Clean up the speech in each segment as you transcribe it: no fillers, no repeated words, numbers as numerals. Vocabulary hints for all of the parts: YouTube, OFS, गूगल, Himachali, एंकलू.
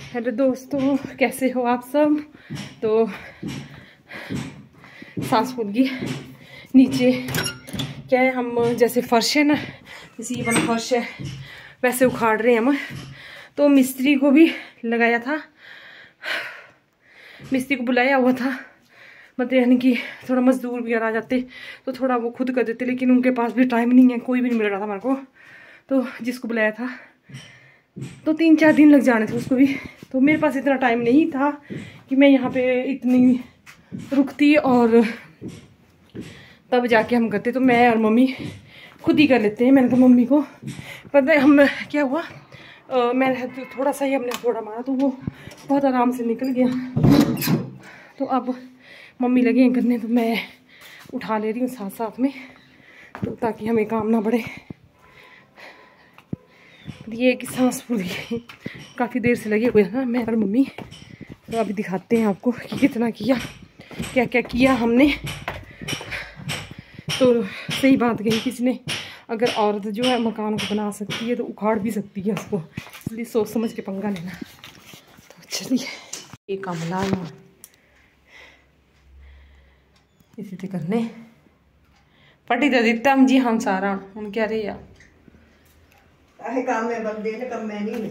Hello दोस्तों, कैसे हो आप सब। तो सांस फूल गई। नीचे क्या है, हम जैसे फर्श है ना, जैसे ये वाला फर्श है वैसे उखाड़ रहे हैं हम। तो मिस्त्री को भी लगाया था, मिस्त्री को बुलाया हुआ था, मतलब यानी कि थोड़ा मजदूर वगैरह आ जाते तो थोड़ा वो खुद कर देते, लेकिन उनके पास भी टाइम नहीं है, कोई भी नहीं मिल रहा था मेरे को। तो जिसको बुलाया था तो 3-4 दिन लग जाने थे उसको भी। तो मेरे पास इतना टाइम नहीं था कि मैं यहाँ पे इतनी रुकती और तब जाके हम करते। तो मैं और मम्मी खुद ही कर लेते हैं। मैंने तो मम्मी को पता है हम क्या हुआ, मैंने थोड़ा सा ही हमने थोड़ा मारा तो वो बहुत आराम से निकल गया। तो अब मम्मी लगे हैं करने, तो मैं उठा ले रही हूँ साथ साथ में, तो ताकि हमें काम ना बढ़े। ये कि सांस फूल गई, काफ़ी देर से लगी हुई है ना मैं और मम्मी। तो अभी दिखाते हैं आपको कि कितना किया, क्या क्या किया हमने। तो सही बात कही किसी ने, अगर औरत जो है मकान को बना सकती है तो उखाड़ भी सकती है उसको, इसलिए सोच समझ के पंगा लेना। तो चलिए ये काम लाना इसी ते करने पटी तो दिता हम जी हम सारा हूँ क्या रही है काम है बंदे ने, कम मैं नहीं।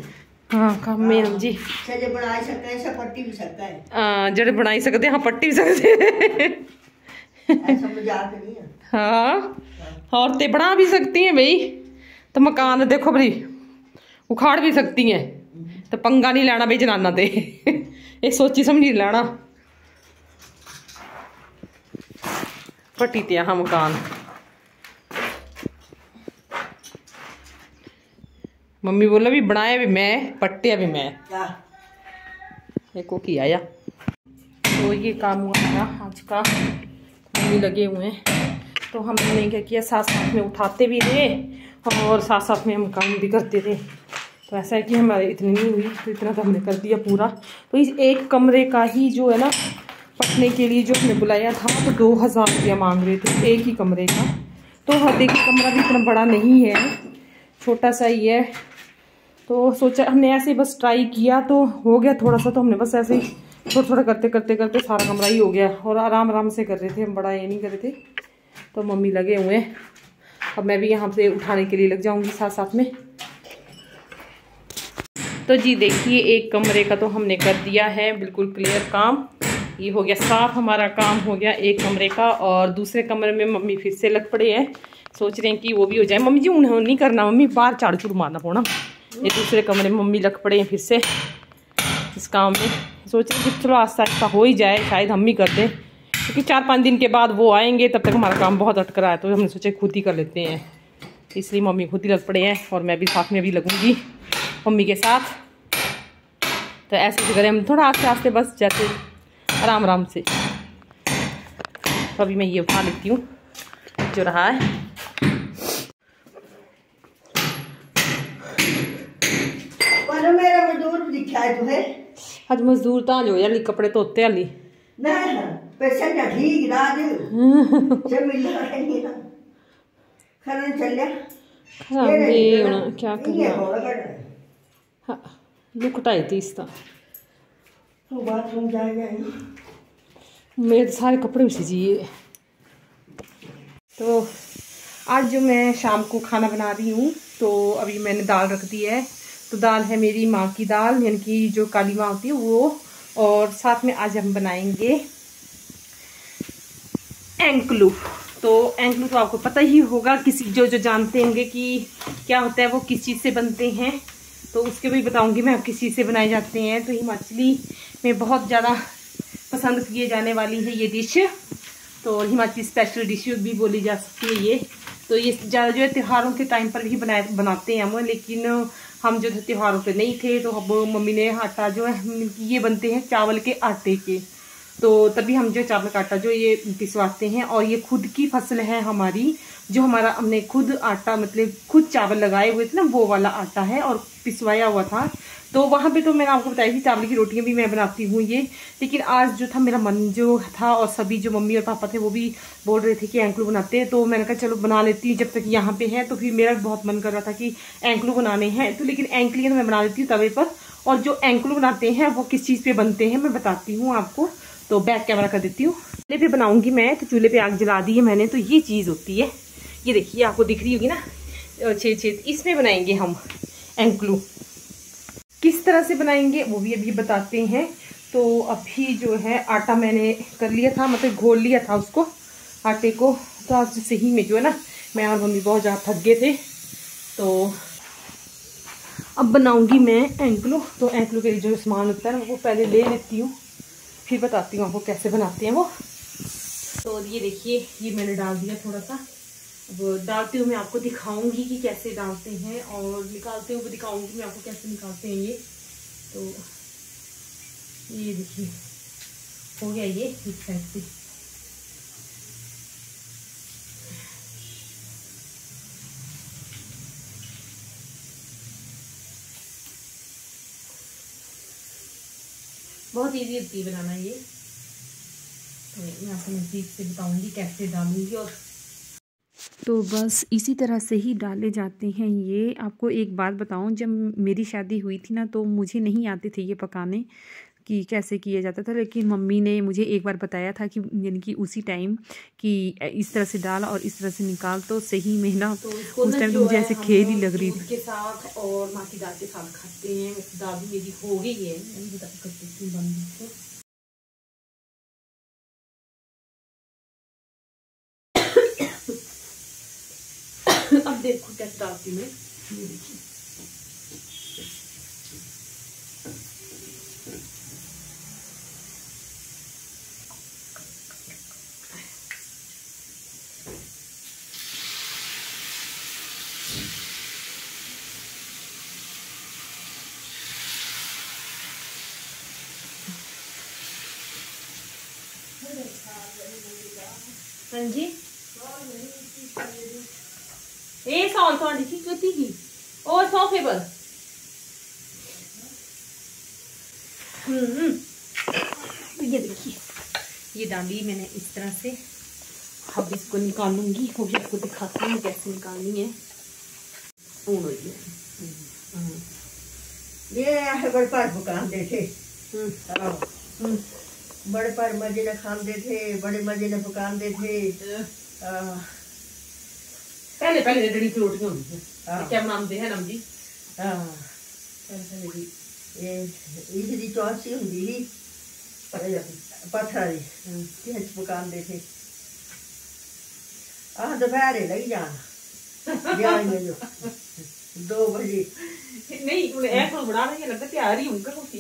हाँ काम में हम जी जो बना सकते हैं पट्टी भी सकता है। हाँ जो बना सकते हैं, हाँ पट्टी भी सकते हैं। हाँ औरतें बना भी सकती हैं भाई। तो मकान देखो भाई उखाड़ भी सकती हैं, तो पंगा नहीं लेना भाई जनाना ते ये सोची समझी लेना। पट्टी ते हाँ मकान मम्मी बोला भी बनाया भी मैं, पट्टिया भी मैं, देखो किया या। तो ये काम हुआ था आज का, मम्मी लगे हुए हैं। तो हमने क्या किया, साथ साथ में उठाते भी थे और साथ साथ में हम काम भी करते थे। तो ऐसा है कि हमारे इतनी नहीं हुई, तो इतना तो हमने कर दिया पूरा। तो इस एक कमरे का ही जो है ना पटने के लिए जो हमने बुलाया था तो 2000 रुपया मांग रहे थे एक ही कमरे का। तो हर देखिए कमरा भी इतना बड़ा नहीं है, छोटा सा ही है। तो सोचा हमने ऐसे ही बस ट्राई किया, तो हो गया थोड़ा सा। तो हमने बस ऐसे ही थोड़ा थोड़ा करते करते करते सारा कमरा ही हो गया, और आराम आराम से कर रहे थे हम, बड़ा ये नहीं कर रहे थे। तो मम्मी लगे हुए हैं, अब मैं भी यहाँ से उठाने के लिए लग जाऊँगी साथ साथ में। तो जी देखिए एक कमरे का तो हमने कर दिया है बिल्कुल क्लियर काम, ये हो गया साफ, हमारा काम हो गया एक कमरे का। और दूसरे कमरे में मम्मी फिर से लग पड़े हैं, सोच रहे हैं कि वो भी हो जाए। मम्मी जी उन्हें नहीं करना, मम्मी बाहर झाड़ू झूड़ू मारना पड़ना। ये दूसरे कमरे में मम्मी लग पड़े हैं फिर से इस काम में, सोच रहे कि चलो आस्ता आस्ता हो ही जाए, शायद हम ही कर दें, क्योंकि 4-5 दिन के बाद वो आएंगे, तब तक हमारा काम बहुत अटक रहा है। तो हमने सोचा खुद ही कर लेते हैं, इसलिए मम्मी खुद ही लग पड़े हैं और मैं भी साथ में भी लगूँगी मम्मी के साथ। तो ऐसे करें हम थोड़ा आस्ते आस्ते बस जाते आराम आराम से। तो अभी मैं ये उठा लेती हूँ जो रहा है। पर मेरा मजदूर दिखा है तुम्हें आज, मजदूर तो जो यार कपड़े धोते हाली ना पैसा ना ठीक राज जब मिलना नहीं ना खरन चले खरन जी होना क्या करना। लुक हटाई थी इस तरह तो बाथरूम जाएगा, मेरे सारे कपड़े उसी चाहिए। तो आज जो मैं शाम को खाना बना रही हूँ, तो अभी मैंने दाल रख दी है। तो दाल है मेरी माँ की दाल, यानी कि जो काली माँ होती है वो, और साथ में आज हम बनाएंगे एंकलू। तो एंकलू तो आपको पता ही होगा, किसी जो जानते होंगे कि क्या होता है, वो किस चीज़ से बनते हैं, तो उसके भी बताऊंगी मैं किस चीज़ से बनाए जाते हैं। तो हिमाचली में बहुत ज़्यादा पसंद किए जाने वाली है ये डिश, तो हिमाचली स्पेशल डिश भी बोली जा सकती है ये। तो ये ज़्यादा जो है त्योहारों के टाइम पर भी बनाते हैं हम, लेकिन हम जो थे त्योहारों पे नहीं थे, तो अब मम्मी ने आटा जो है ये बनते हैं चावल के आटे के, तो तभी हम जो चावल का आटा जो ये पिसवाते हैं। और ये खुद की फसल है हमारी, जो हमारा हमने खुद आटा मतलब खुद चावल लगाए हुए थे ना, वो वाला आटा है और पिसवाया हुआ था। तो वहाँ पे तो मैंने आपको बताया कि चावल की रोटियाँ भी मैं बनाती हूँ ये, लेकिन आज जो था मेरा मन जो था, और सभी जो मम्मी और पापा थे वो भी बोल रहे थे कि एंकलू बनाते हैं। तो मैंने कहा चलो बना लेती हूँ जब तक यहाँ पे है। तो फिर मेरा बहुत मन कर रहा था कि एंकलू बनाने हैं, तो लेकिन एंकलियाँ तो मैं बना लेती हूँ तवे पर, और जो एंकल बनाते हैं वो किस चीज़ पे बनते हैं मैं बताती हूँ आपको, तो बैक कैमरा कर देती हूँ। चूल्हे पे बनाऊंगी मैं, तो चूल्हे पे आग जला दी है मैंने। तो ये चीज़ होती है, ये देखिए आपको दिख रही होगी ना छेद, इसमें बनाएंगे हम एंकलू। किस तरह से बनाएंगे वो भी अभी बताते हैं। तो अभी जो है आटा मैंने कर लिया था, मतलब घोल लिया था उसको, आटे को। तो आज से ही में जो है ना मैं और मम्मी बहुत ज़्यादा थक गए थे, तो अब बनाऊंगी मैं एंकलू। तो एंकलू के लिए जो सामान होता है वो पहले ले लेती हूँ, फिर बताती हूँ आपको कैसे बनाते हैं वो। तो ये देखिए ये मैंने डाल दिया थोड़ा सा, वो डालते हुए मैं आपको दिखाऊंगी कि कैसे डालते हैं, और निकालते हुए दिखाऊंगी मैं आपको कैसे निकालते हैं ये। तो ये देखिए हो गया ये इस साइड से। बहुत ईजी होती है बनाना ये, तो मैं आपको नज़दीक से बताऊंगी कैसे डालूंगी। और तो बस इसी तरह से ही डाले जाते हैं ये। आपको एक बात बताऊं, जब मेरी शादी हुई थी ना तो मुझे नहीं आते थे ये पकाने कि कैसे किया जाता था, लेकिन मम्मी ने मुझे एक बार बताया था कि यानी कि उसी टाइम कि इस तरह से डाल और इस तरह से निकाल, तो सही में ना उस टाइम मुझे ऐसे खेल ही लग रही थी। के साथ और माँ की दाल के साथ खाते हैं। दाल भी मेरी हो गई है, अब देखो कैसे डालती मैं। ये देखिए जी ए सॉल थोड़ी की कती ही और सॉफेबल। ये देखिए ये डाली मैंने इस तरह से। अब इसको निकालूंगी, वो भी आपको दिखाती हूँ कैसे निकालनी है। ये बड़े पर दुकान देखे, बड़े पर मजे न खान दे थे, बड़े मजे न पकान दे थे। पहले पहले रेडी रोटियां होती हैं, क्या बनाते हैं नम जी। ये जी चौसी होती ही पत्थर की, ये पकान दे थे। आह दोपहर लग जाना जान में जो 2 बजे नहीं उन्हें एक और बड़ा नहीं लगता तैयार ही उनका होती।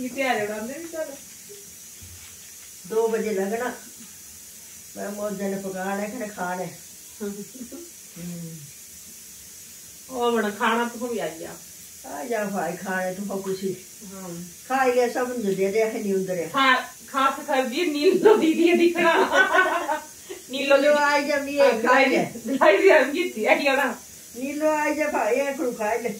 ये 2 बजे लगना मैं मौज ने पकाना है खाने। और बड़ा खाना तो भी आ जा भाई खाने तो कुछ ही खा लिया सब दे दे है नींद रे खा खा कर जी नींद लो दीदी दिखना नीलो जो आ जा मी खा ले भाई जी हम जीती है क्या ना नीलो आ जा भाई ये कुछ खा ले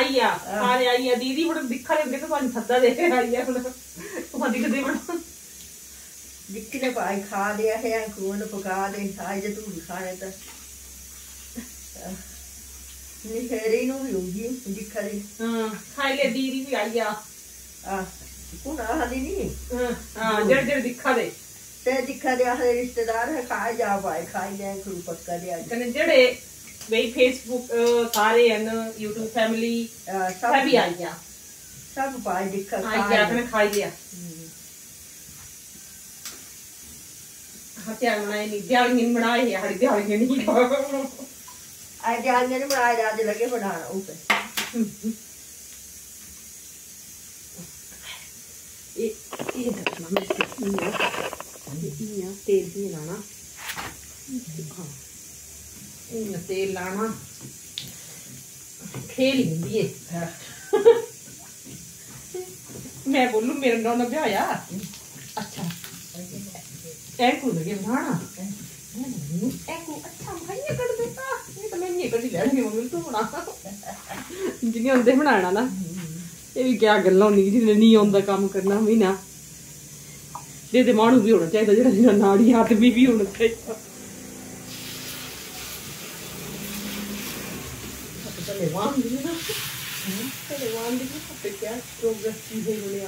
आइया आने आइया दीदी बड़ा दिखा लेंगे तो पानी थद्दा दे आइया बड़ा वहां दिख दे बड़ा दिखती ने भाई खा लिया है अंकु ने पका दे आज तू खा रहे था ये हेरे नो भी होगी दिखा ले। हां खा ले दीदी भी आइया आ कौन आ हली नहीं हां जड़ जड़ दिखा दे ते दिखा दे हमारे रिश्तेदार है खा जा भाई खा ले अंकु पक्का दे आज कने जड़े वही फेसबुक सारे है ना यूट्यूब फैमिली सभी आ गया सब भाई दिक्कत आ गया आपने खा लिया हत्या बनाए नहीं दिहाड़ी नहीं बनाए हरी दिहाड़ी नहीं आज दिहाड़ी नहीं बनाए आज लगे बढ़ाना ऊपर ये देखना मैं ये तेल भी लाना तेल लाना खेल हिंदी है मैं बोलूं मेरा नौना ब्याह यार अच्छा एंकू लगे बनाना एंकू अच्छा भाई ये कर देता ये तो मैं नहीं कर दिया मेरी मम्मी तो बना जिन्हें आंदे बनाना ना ये भी क्या गल्ला होनी जिन्हें नहीं आंदा काम करना भी ना दे दे मानू भी होना चाहिए जरा जरा नाड़ी हाथ भी होना चाहिए। भगवान देखिए सब पे क्या प्रोग्रेस की है उन्होंने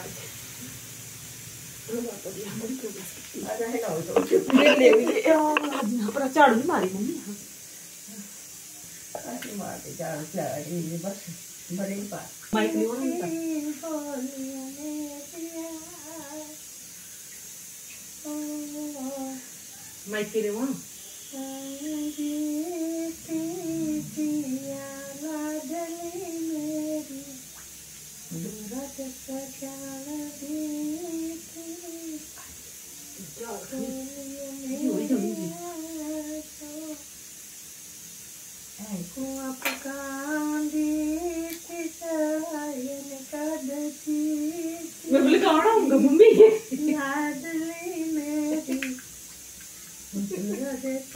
आज। झाड़ू नहीं मारी मम्मी, मारते बस बड़े ही पास माइक के लिए वहाँ मैं बोले कहाँ आऊँगा मम्मी अच्छा ना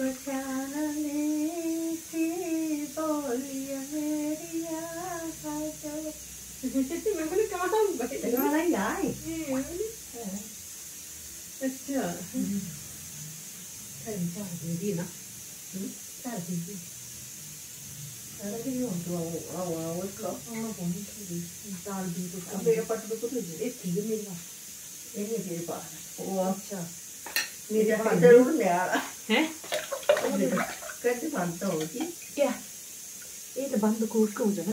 क्या ये तो बंद कोर्ट का हो जाए।